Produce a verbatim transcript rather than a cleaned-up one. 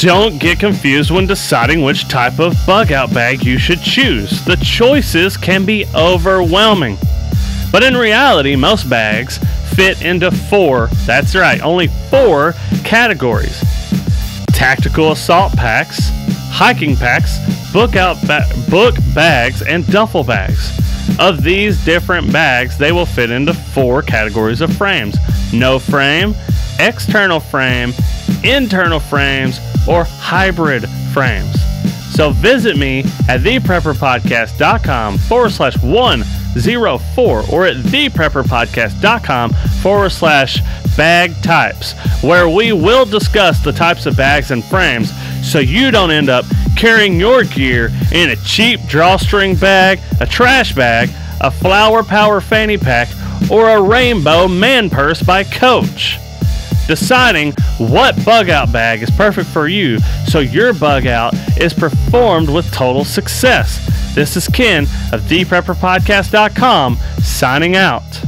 Don't get confused when deciding which type of bug out bag you should choose. The choices can be overwhelming. But in reality, most bags fit into four, that's right, only four categories. Tactical assault packs, hiking packs, book out ba- book bags, and duffel bags. Of these different bags, they will fit into four categories of frames. No frame, external frame, internal frames, or hybrid frames. So visit me at the prepper podcast dot com forward slash one zero four or at the prepper podcast dot com forward slash bag types, where we will discuss the types of bags and frames so you don't end up carrying your gear in a cheap drawstring bag, a trash bag, a flower power fanny pack, or a rainbow man purse by Coach. Deciding what bug out bag is perfect for you so your bug out is performed with total success. This is Ken of the prepper podcast dot com signing out.